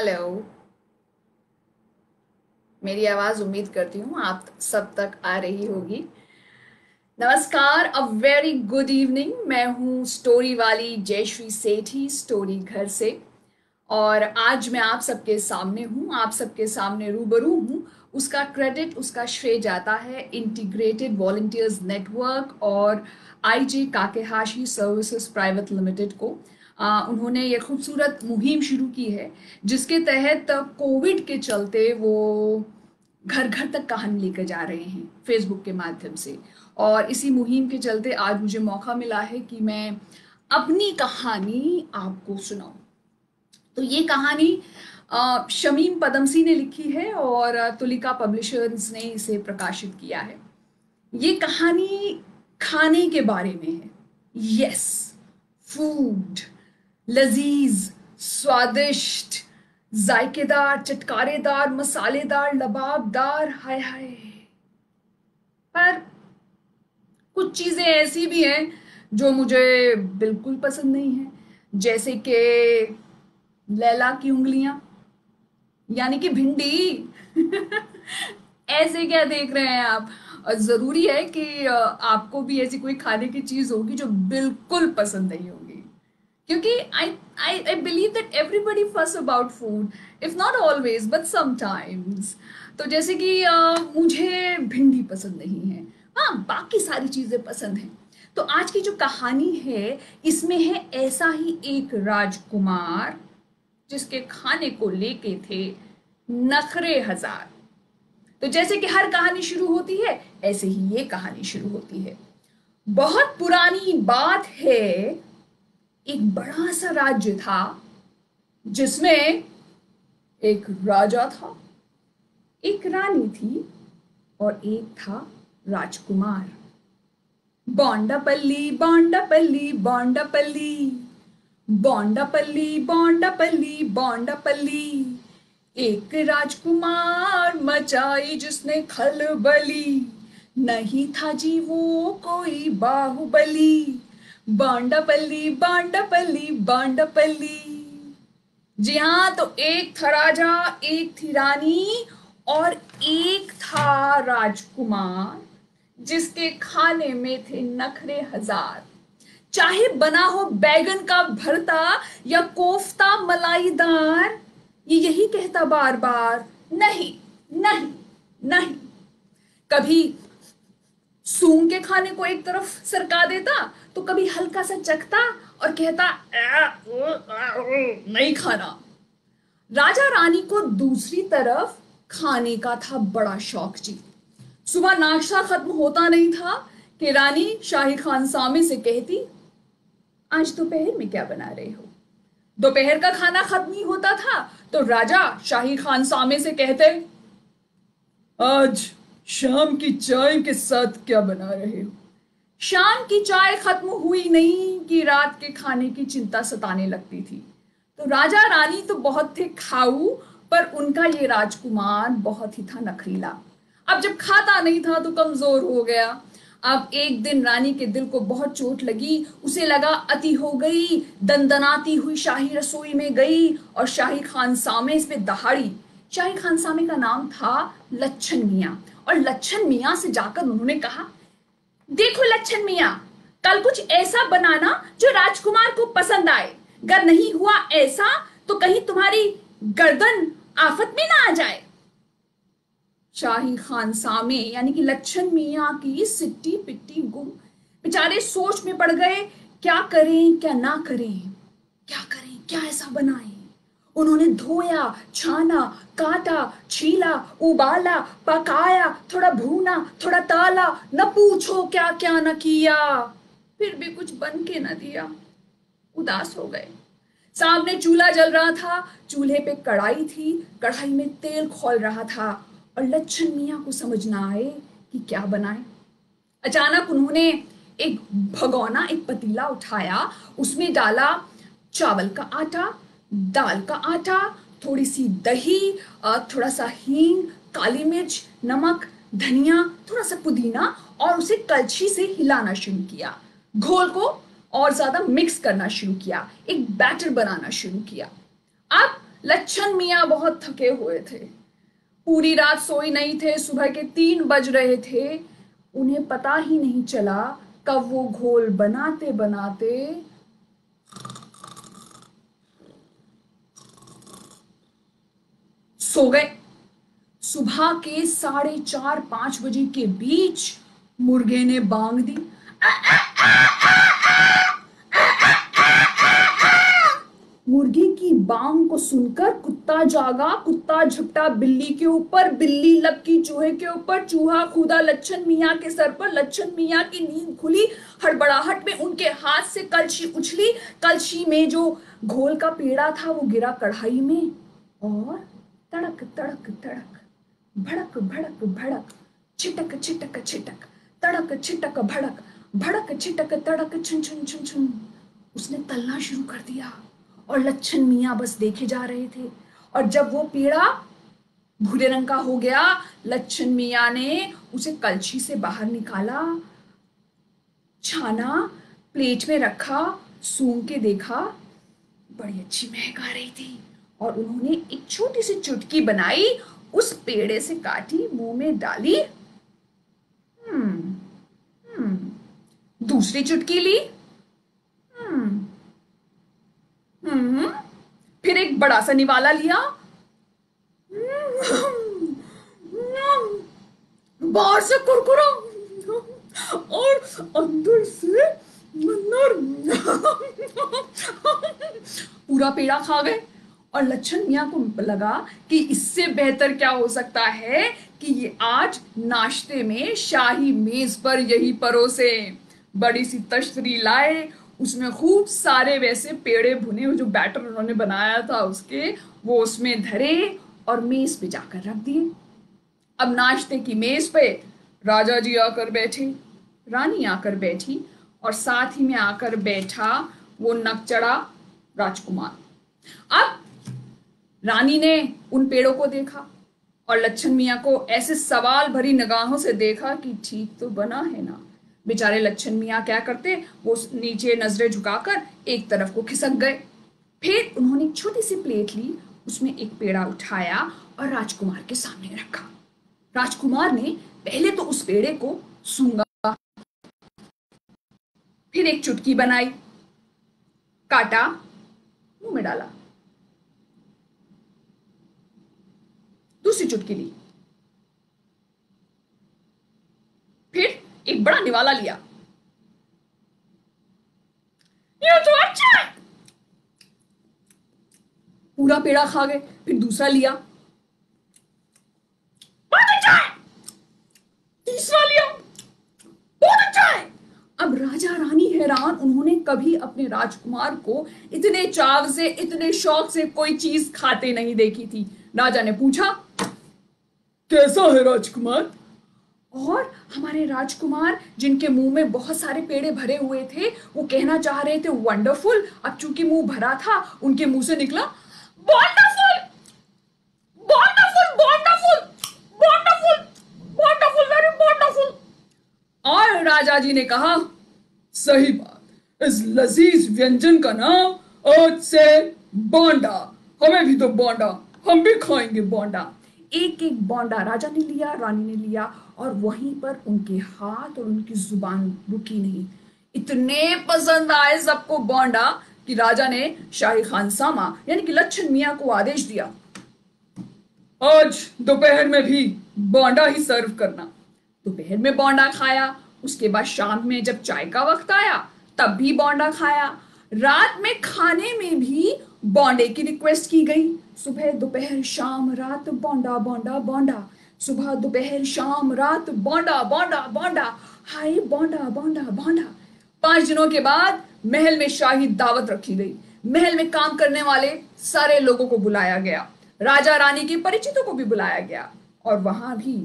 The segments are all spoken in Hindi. हेलो, मेरी आवाज उम्मीद करती हूँ आप सब तक आ रही होगी। नमस्कार, अ वेरी गुड इवनिंग। मैं हूँ स्टोरी वाली जयश्री सेठी, स्टोरी घर से, और आज मैं आप सबके सामने हूँ, आप सबके सामने रूबरू हूँ। उसका क्रेडिट, उसका श्रेय जाता है इंटीग्रेटेड वॉलंटियर्स नेटवर्क और IJ Kakehashi services private limited को। उन्होंने ये खूबसूरत मुहिम शुरू की है जिसके तहत कोविड के चलते वो घर घर तक कहानी लेकर जा रहे हैं फेसबुक के माध्यम से। और इसी मुहिम के चलते आज मुझे मौका मिला है कि मैं अपनी कहानी आपको सुनाऊं। तो ये कहानी शमीम पद्मसी ने लिखी है और तुलिका पब्लिशर्स ने इसे प्रकाशित किया है। ये कहानी खाने के बारे में है। यस, फूड, लजीज, स्वादिष्ट, जायकेदार, चटकारेदार, मसालेदार, लबाबदार, हाय हाय। पर कुछ चीज़ें ऐसी भी हैं जो मुझे बिल्कुल पसंद नहीं है, जैसे कि लैला की उंगलियां, यानी कि भिंडी। ऐसे क्या देख रहे हैं आप? ज़रूरी है कि आपको भी ऐसी कोई खाने की चीज़ होगी जो बिल्कुल पसंद नहीं होगी, क्योंकि I believe that everybody fuss about food, if not always but sometimes। तो जैसे कि मुझे भिंडी पसंद नहीं है, हाँ बाकी सारी चीज़ें पसंद हैं। तो आज की जो कहानी है इसमें है ऐसा ही एक राजकुमार जिसके खाने को लेके थे नखरे हजार। तो जैसे कि हर कहानी शुरू होती है ऐसे ही ये कहानी शुरू होती है। बहुत पुरानी बात है, एक बड़ा सा राज्य था जिसमें एक राजा था, एक रानी थी और एक था राजकुमार। बोंडापल्ली बोंडापल्ली बोंडापल्ली बोंडापल्ली बोंडापल्ली बोंडापल्ली, एक राजकुमार मचाई जिसने खलबली, नहीं था जी वो कोई बाहुबली। बोंडापल्ली बोंडापल्ली बोंडापल्ली। जी हाँ, तो एक था राजा, एक थी रानी और एक था राजकुमार जिसके खाने में थे नखरे हजार। चाहे बना हो बैगन का भरता या कोफ्ता मलाईदार, ये यही कहता बार बार नहीं नहीं नहीं। कभी सूंघ के खाने को एक तरफ सरका देता, तो कभी हल्का सा चखता और कहता नहीं खाना। राजा रानी को दूसरी तरफ खाने का था बड़ा शौक जी। सुबह नाश्ता खत्म होता नहीं था कि रानी शाही खान सामे से कहती, आज दोपहर में क्या बना रहे हो? दोपहर का खाना खत्म ही होता था तो राजा शाही खान सामे से कहते, आज शाम की चाय के साथ क्या बना रहे हो? शाम की चाय खत्म हुई नहीं कि रात के खाने की चिंता सताने लगती थी। तो राजा रानी तो बहुत थे खाऊ, पर उनका ये राजकुमार बहुत ही था नखरीला। अब जब खाता नहीं था तो कमजोर हो गया। अब एक दिन रानी के दिल को बहुत चोट लगी, उसे लगा अति हो गई। दनदनाती हुई शाही रसोई में गई और शाही खानसामे पे दहाड़ी। शाही खानसामे का नाम था लच्छन मिया, और लच्छन मिया से जाकर उन्होंने कहा, देखो लच्छन मिया, कल कुछ ऐसा बनाना जो राजकुमार को पसंद आए। अगर नहीं हुआ ऐसा तो कहीं तुम्हारी गर्दन आफत में ना आ जाए। शाही खानसामे यानी कि लच्छन मियाँ की सिट्टी पिट्टी गुम। बेचारे सोच में पड़ गए, क्या करें क्या ना करें, क्या करें क्या ऐसा बनाएं। उन्होंने धोया, छाना, काटा, छीला, उबाला, पकाया, थोड़ा भूना, थोड़ा ताला, न पूछो क्या क्या न किया, फिर भी कुछ बन के न दिया। उदास हो गए। सामने चूल्हा जल रहा था, चूल्हे पे कढ़ाई थी, कढ़ाई में तेल खौल रहा था और लच्छन मिया को समझ ना आए कि क्या बनाए। अचानक उन्होंने एक भगोना, एक पतीला उठाया, उसमें डाला चावल का आटा, दाल का आटा, थोड़ी सी दही, थोड़ा सा हींग, काली मिर्च, नमक, धनिया, थोड़ा सा पुदीना, और उसे कलछी से हिलाना शुरू किया। घोल को और ज्यादा मिक्स करना शुरू किया, एक बैटर बनाना शुरू किया। अब लच्छन मियाँ बहुत थके हुए थे, पूरी रात सोए नहीं थे, सुबह के 3 बज रहे थे, उन्हें पता ही नहीं चला कब वो घोल बनाते बनाते सो गए। सुबह के 4:30-5 बजे के बीच मुर्गे ने बांग दी, आ, आ, आ, आ, आ। मुर्गी की बांग को सुनकर कुत्ता जागा, कुत्ता झपटा बिल्ली के ऊपर, बिल्ली लपकी चूहे के ऊपर, चूहा खुदा लच्छन मियाँ के सर पर। लच्छन मियाँ की नींद खुली, हड़बड़ाहट में उनके हाथ से कलशी उछली, कलशी में जो घोल का पेड़ा था वो गिरा कढ़ाई में और तड़क तड़क तड़क, भड़क भड़क भड़क, छिटक छिटक छिटक, तड़क छिटक भड़क, भड़क छिटक तड़क, छुन छुन छुन छुन। उसने तलना शुरू कर दिया और लच्छन मियाँ बस देखे जा रहे थे। और जब वो पेड़ा भूरे रंग का हो गया, लच्छन मियाँ ने उसे कलछी से बाहर निकाला, छाना, प्लेट में रखा, सूंघ के देखा, बड़ी अच्छी महक आ रही थी। और उन्होंने एक छोटी सी चुटकी बनाई, उस पेड़े से काटी, मुंह में डाली, दूसरी चुटकी ली, फिर एक बड़ा सा निवाला लिया, बाहर से कुरकुरा और अंदर से पूरा पेड़ा खा गए। और लच्छन मियाँ को लगा कि इससे बेहतर क्या हो सकता है कि ये आज नाश्ते में शाही मेज पर यही परोसे। बड़ी सी तश्तरी लाए, उसमें खूब सारे वैसे पेड़े भुने, जो बैटर उन्होंने बनाया था उसके, वो उसमें धरे और मेज पे जाकर रख दिए। अब नाश्ते की मेज पे राजा जी आकर बैठे, रानी आकर बैठी, और साथ ही में आकर बैठा वो नकचढ़ा राजकुमार। अब रानी ने उन पेड़ों को देखा और लच्छन मियाँ को ऐसे सवाल भरी निगाहों से देखा कि ठीक तो बना है ना। बेचारे लच्छन मियाँ क्या करते, वो नीचे नजरें झुकाकर एक तरफ को खिसक गए। फिर उन्होंने एक छोटी सी प्लेट ली, उसमें एक पेड़ा उठाया और राजकुमार के सामने रखा। राजकुमार ने पहले तो उस पेड़े को सूंघा, फिर एक चुटकी बनाई, काटा, मुंह में डाला, दूसरी चुटकी ली, फिर एक बड़ा निवाला लिया, ये तो अच्छा है, पूरा पेड़ा खा गए। फिर दूसरा लिया, बहुत अच्छा है, तीसरा लिया, बहुत अच्छा है। अब राजा रानी हैरान, उन्होंने कभी अपने राजकुमार को इतने चाव से, इतने शौक से कोई चीज खाते नहीं देखी थी। राजा ने पूछा, कैसा है राजकुमार? और हमारे राजकुमार, जिनके मुंह में बहुत सारे पेड़े भरे हुए थे, वो कहना चाह रहे थे वंडरफुल, अब चूंकि मुंह भरा था उनके मुंह से निकला wonderful, wonderful, wonderful, wonderful, wonderful, very wonderful. और राजा जी ने कहा, सही बात, इस लजीज व्यंजन का नाम आज से बोंडा, हमें भी दो बोंडा, हम भी खाएंगे बोंडा। एक एक बोंडा राजा ने लिया, रानी ने लिया, और वहीं पर उनके हाथ और उनकी जुबान रुकी नहीं। इतने पसंद आए सबको बोंडा कि राजा ने शाही खानसामा यानी कि लच्छन मियाँ को आदेश दिया, आज दोपहर में भी बोंडा ही सर्व करना। दोपहर में बोंडा खाया, उसके बाद शाम में जब चाय का वक्त आया तब भी बोंडा खाया, रात में खाने में भी बोंडे की रिक्वेस्ट की गई। सुबह दोपहर शाम रात बोंडा बोंडा बोंडा, सुबह दोपहर शाम रात बोंडा बोंडा बोंडा, हाय बोंडा बोंडा बोंडा। 5 दिनों के बाद महल में शाही दावत रखी गई। महल में काम करने वाले सारे लोगों को बुलाया गया, राजा रानी के परिचितों को भी बुलाया गया, और वहां भी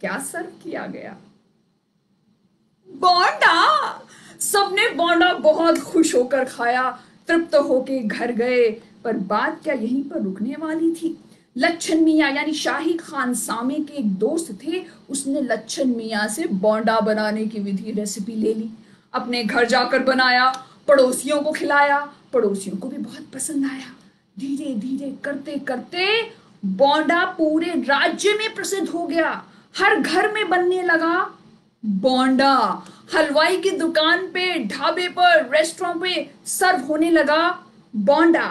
क्या सर्व किया गया, बोंडा। सबने बोंडा बहुत खुश होकर खाया, तृप्त होके घर गए। पर बात क्या यहीं पर रुकने वाली थी। लच्छन मियाँ यानी शाही खानसामे के एक दोस्त थे, उसने लच्छन मियाँ से बोंडा बनाने की विधि, रेसिपी ले ली, अपने घर जाकर बनाया, पड़ोसियों को खिलाया, पड़ोसियों को भी बहुत पसंद आया। धीरे धीरे करते करते बोंडा पूरे राज्य में प्रसिद्ध हो गया। हर घर में बनने लगा बोंडा, हलवाई की दुकान पे, ढाबे पर, रेस्टोरेंट पे सर्व होने लगा बोंडा।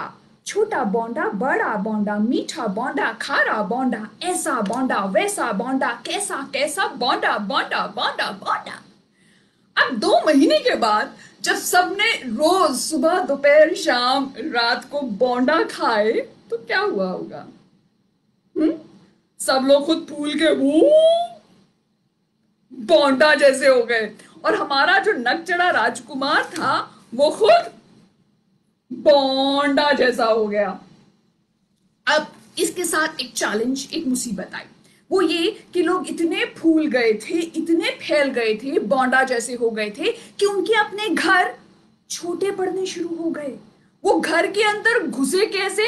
छोटा बोंडा, बड़ा बोंडा, मीठा बोंडा, खारा बोंडा, ऐसा बोंडा, वैसा बोंडा, कैसा कैसा बोंडा बोंडा बोंडा बोंडा। अब 2 महीने के बाद जब सबने रोज सुबह, दोपहर, शाम, रात को बोंडा खाए तो क्या हुआ होगा? सब लोग खुद फूल के वो बोंडा जैसे हो गए, और हमारा जो नकचढ़ा राजकुमार था वो खुद बोंडा जैसा हो गया। अब इसके साथ एक चैलेंज, एक मुसीबत आई, वो ये कि लोग इतने फूल गए थे, इतने फैल गए थे, बोंडा जैसे हो गए थे कि उनके अपने घर छोटे पड़ने शुरू हो गए। वो घर के अंदर घुसे कैसे,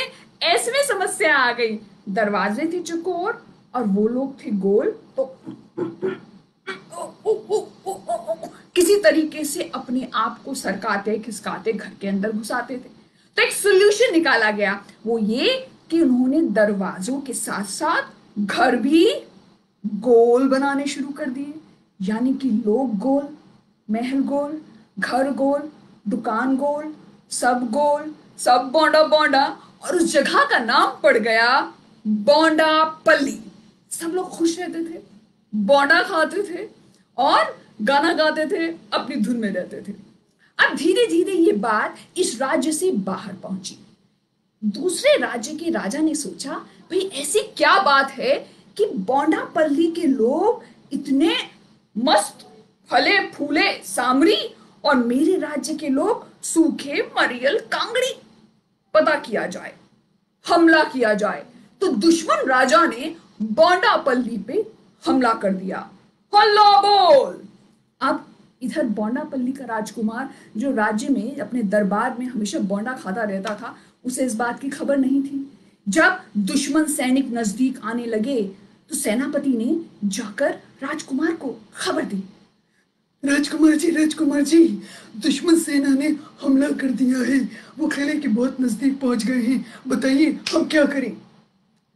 ऐसे समस्या आ गई। दरवाजे थे चौकोर और वो लोग थे गोल, तो किसी तरीके से अपने आप को सरकाते खिसकाते घर के अंदर घुसाते थे। तो एक सोल्यूशन निकाला गया, वो ये कि उन्होंने दरवाजों के साथ साथ घर भी गोल बनाने शुरू कर दिए। यानी कि लोग गोल, महल गोल, घर गोल, दुकान गोल, सब गोल, सब बोंडा बोंडा, और उस जगह का नाम पड़ गया बोंडापल्ली। सब लोग खुश रहते थे, बोंडा खाते थे और गाना गाते थे, अपनी धुन में रहते थे। अब धीरे धीरे ये बात इस राज्य से बाहर पहुंची। दूसरे राज्य के राजा ने सोचा, भाई ऐसी क्या बात है कि बोंडापल्ली के लोग इतने मस्त फले फूले सामरी और मेरे राज्य के लोग सूखे मरियल कांगड़ी। पता किया जाए, हमला किया जाए। तो दुश्मन राजा ने बोंडापल्ली पे हमला कर दिया, हल्ला बोल। अब इधर बोंडापल्ली का राजकुमार, जो राज्य में अपने दरबार में हमेशा बोंडा खाता रहता था, उसे इस बात की खबर नहीं थी। जब दुश्मन सैनिक नजदीक आने लगे तो सेनापति ने जाकर राजकुमार को खबर दी, राजकुमार जी, राजकुमार जी, दुश्मन सेना ने हमला कर दिया है, वो किले के बहुत नजदीक पहुंच गए हैं, बताइए हम क्या करें।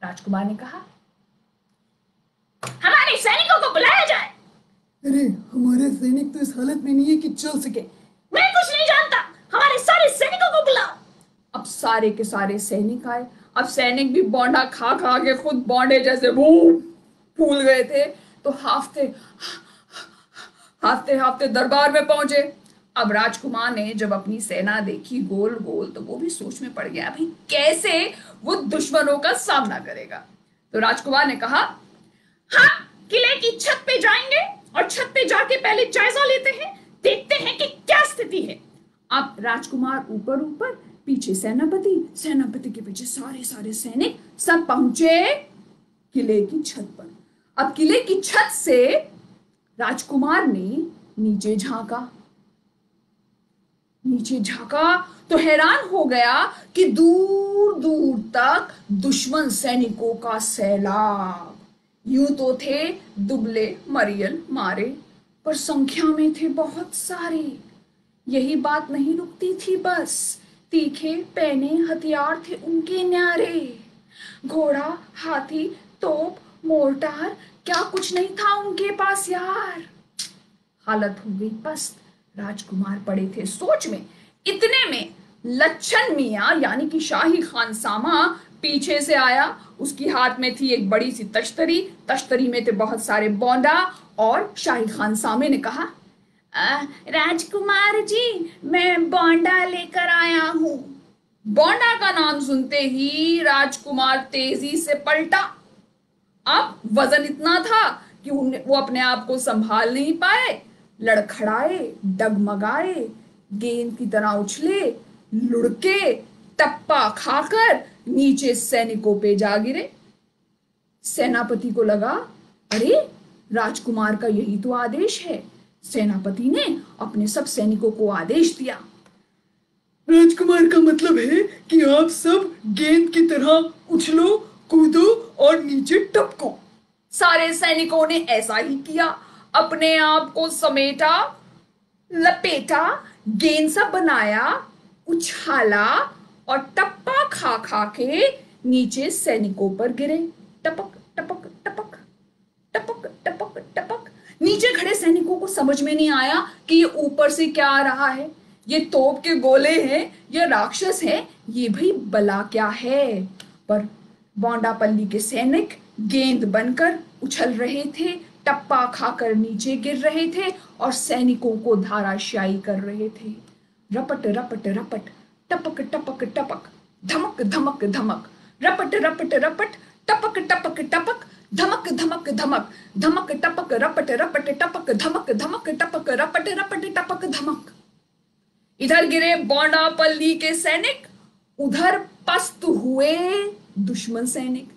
राजकुमार ने कहा, हमारे सैनिकों को बुलाया जाए। अरे हमारे सैनिक तो इस हालत में नहीं है कि चल सके। मैं कुछ नहीं जानता, हमारे सारे सैनिकों को बुलाओ। अब सारे के सारे सैनिक आए। अब सैनिक भी बोंडा खा खा के खुद बोंडे जैसे वो फूल गए थे, तो हाफते हाफते दरबार में पहुंचे। अब राजकुमार ने जब अपनी सेना देखी गोल गोल, तो वो भी सोच में पड़ गया, भाई कैसे वो दुश्मनों का सामना करेगा। तो राजकुमार ने कहा, हाँ, किले की छत पे जाएंगे और छत पे जाके पहले जायजा लेते हैं, देखते हैं कि क्या स्थिति है। अब राजकुमार ऊपर ऊपर, पीछे सेनापति, सेनापति के पीछे सारे सारे सैनिक, सब पहुंचे किले की छत पर। अब किले की छत से राजकुमार ने नीचे झांका, नीचे झांका तो हैरान हो गया कि दूर दूर तक दुश्मन सैनिकों का सैलाब। यूं तो थे दुबले मरियल मारे, पर संख्या में थे बहुत सारे। यही बात नहीं रुकती थी बस, तीखे पैने हथियार थे उनके न्यारे। घोड़ा, हाथी, तोप, मोर्टार, क्या कुछ नहीं था उनके पास यार। हालत हो गई पस्त, राजकुमार पड़े थे सोच में। इतने में लच्छन मियाँ यानी कि शाही खान सामा पीछे से आया। उसकी हाथ में थी एक बड़ी सी तश्तरी, तश्तरी में थे बहुत सारे बोंडा, और शाही खान सामे ने कहा, राजकुमार जी, मैं बोंडा लेकर आया हूँ। बोंडा का नाम सुनते ही राजकुमार तेजी से पलटा। अब वजन इतना था कि वो अपने आप को संभाल नहीं पाए, लड़खड़ाए, डगमगाए, गेंद की तरह उछले, लुढ़के, टप्पा खाकर नीचे सैनिकों पे जा गिरे। सेनापति को लगा, अरे राजकुमार का यही तो आदेश है। सेनापति ने अपने सब सैनिकों को आदेश दिया, राजकुमार का मतलब है कि आप सब गेंद की तरह उछलो, कूदो और नीचे टपको। सारे सैनिकों ने ऐसा ही किया, अपने आप को समेटा, लपेटा, गेंद सा बनाया, उछाला और टप्पा खा खा के नीचे सैनिकों पर गिरे। टपक टपक टपक टपक टपक टपक। नीचे खड़े सैनिकों को समझ में नहीं आया कि ये ऊपर से क्या आ रहा है, ये तोप के गोले हैं, ये राक्षस है, ये भाई बला क्या है। पर बोंडापल्ली के सैनिक गेंद बनकर उछल रहे थे, टप्पा खाकर नीचे गिर रहे थे और सैनिकों को धाराशायी कर रहे थे। रपट रपट रपट, टपक टपक टपक, धमक धमक धमक, रपट रपट रपट, टपक टपक टपक, धमक धमक धमक, धमक टपक रपट रपट टपक, धमक धमक टपक, रपट रपट टपक धमक। इधर गिरे बोंडापल्ली के सैनिक, उधर पस्त हुए दुश्मन सैनिक।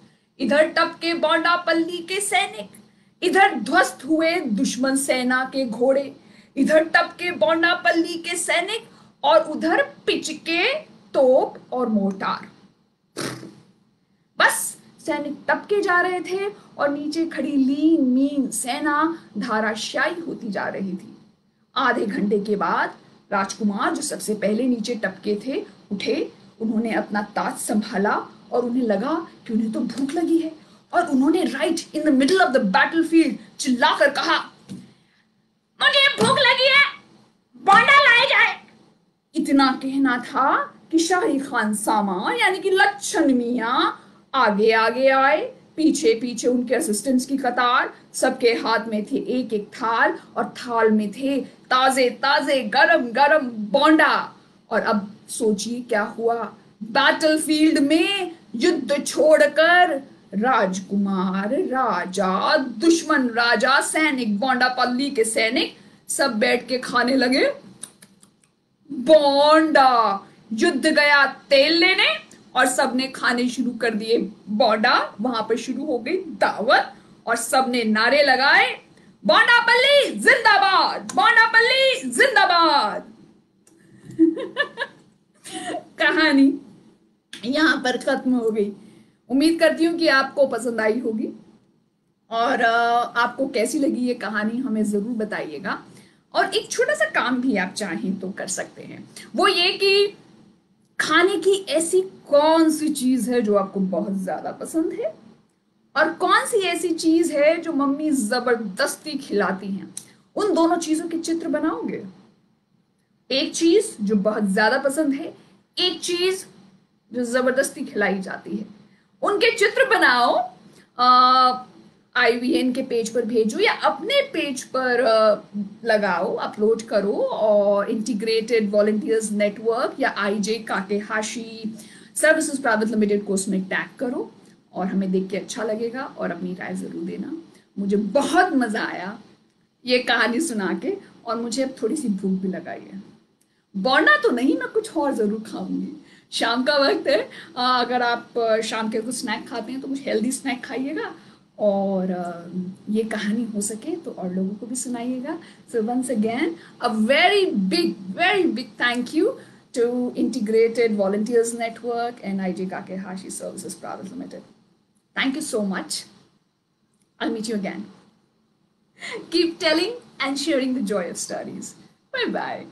इधर टपके बोंडापल्ली के सैनिक, इधर ध्वस्त हुए दुश्मन सेना के घोड़े। इधर टपके बोंडापल्ली के सैनिक और उधर पिचके, तोप और मोर्टार। बस सैनिक टपके जा रहे थे और नीचे खड़ी लीन मीन सेना धाराशायी होती जा रही थी। आधे घंटे के बाद राजकुमार, जो सबसे पहले नीचे टपके थे, उठे। उन्होंने अपना ताज संभाला और उन्हें लगा कि उन्हें तो भूख लगी है, और उन्होंने right in the middle of the battlefield चिल्लाकर कहा, मुझे भूख लगी है, बोंडा लाए जाए। इतना कहना था कि शाही खान सामा यानी कि लक्ष्मण मिया आगे आगे आए, पीछे पीछे उनके असिस्टेंट्स की कतार। सबके हाथ में थे एक एक थाल, और थाल में थे ताजे ताजे गरम गरम बोंडा। और अब सोचिए क्या हुआ, बैटलफील्ड में युद्ध छोड़कर राजकुमार, राजा, दुश्मन राजा, सैनिक, बोंडापल्ली के सैनिक सब बैठ के खाने लगे बोंडा। युद्ध गया तेल लेने और सबने खाने शुरू कर दिए बोंडा। वहां पर शुरू हो गई दावत और सबने नारे लगाए, बोंडापल्ली जिंदाबाद, बोंडापल्ली जिंदाबाद। कहानी यहां पर खत्म हो गई। उम्मीद करती हूँ कि आपको पसंद आई होगी, और आपको कैसी लगी ये कहानी हमें ज़रूर बताइएगा। और एक छोटा सा काम भी आप चाहें तो कर सकते हैं, वो ये कि खाने की ऐसी कौन सी चीज़ है जो आपको बहुत ज़्यादा पसंद है, और कौन सी ऐसी चीज़ है जो मम्मी ज़बरदस्ती खिलाती हैं। उन दोनों चीज़ों के चित्र बनाओगे, एक चीज़ जो बहुत ज़्यादा पसंद है, एक चीज़ जो ज़बरदस्ती खिलाई जाती है। उनके चित्र बनाओ, IVN के पेज पर भेजो या अपने पेज पर लगाओ, अपलोड करो। और इंटीग्रेटेड वॉलंटियर्स नेटवर्क या IJ Kakehashi services private limited को उसमें टैग करो, और हमें देख के अच्छा लगेगा। और अपनी राय ज़रूर देना। मुझे बहुत मज़ा आया ये कहानी सुना के, और मुझे अब थोड़ी सी भूख भी लगाई है। बोंडा तो नहीं, मैं कुछ और ज़रूर खाऊंगी। शाम का वक्त है, अगर आप शाम के कुछ स्नैक खाते हैं तो कुछ हेल्दी स्नैक खाइएगा, और ये कहानी हो सके तो और लोगों को भी सुनाइएगा। So once again, a very big thank you to Integrated Volunteers Network and IJ Kakehashi Services Private Limited. Thank you so much. I'll meet you again. Keep telling and sharing the joy of studies. Bye-bye.